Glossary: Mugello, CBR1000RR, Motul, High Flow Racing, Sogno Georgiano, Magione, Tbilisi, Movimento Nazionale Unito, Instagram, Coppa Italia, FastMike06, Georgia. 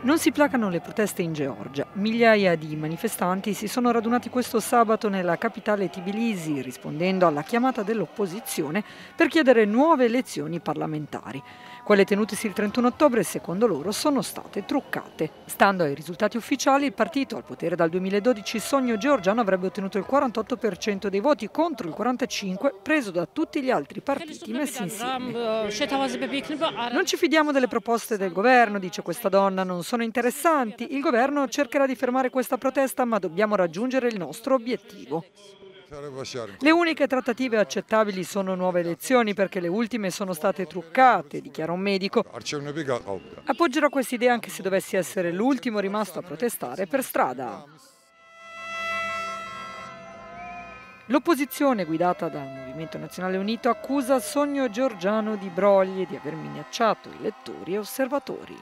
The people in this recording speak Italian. Non si placano le proteste in Georgia. Migliaia di manifestanti si sono radunati questo sabato nella capitale Tbilisi, rispondendo alla chiamata dell'opposizione per chiedere nuove elezioni parlamentari. Quelle tenutesi il 31 ottobre, secondo loro, sono state truccate. Stando ai risultati ufficiali, il partito al potere dal 2012, Sogno Georgiano, avrebbe ottenuto il 48% dei voti contro il 45% preso da tutti gli altri partiti messi insieme. Non ci fidiamo delle proposte del governo, dice questa donna, non sono interessanti. Il governo cercherà di fermare questa protesta, ma dobbiamo raggiungere il nostro obiettivo. Le uniche trattative accettabili sono nuove elezioni perché le ultime sono state truccate, dichiara un medico. Appoggerò quest'idea anche se dovessi essere l'ultimo rimasto a protestare per strada. L'opposizione, guidata dal Movimento Nazionale Unito, accusa Sogno Georgiano di brogli e di aver minacciato elettori e osservatori.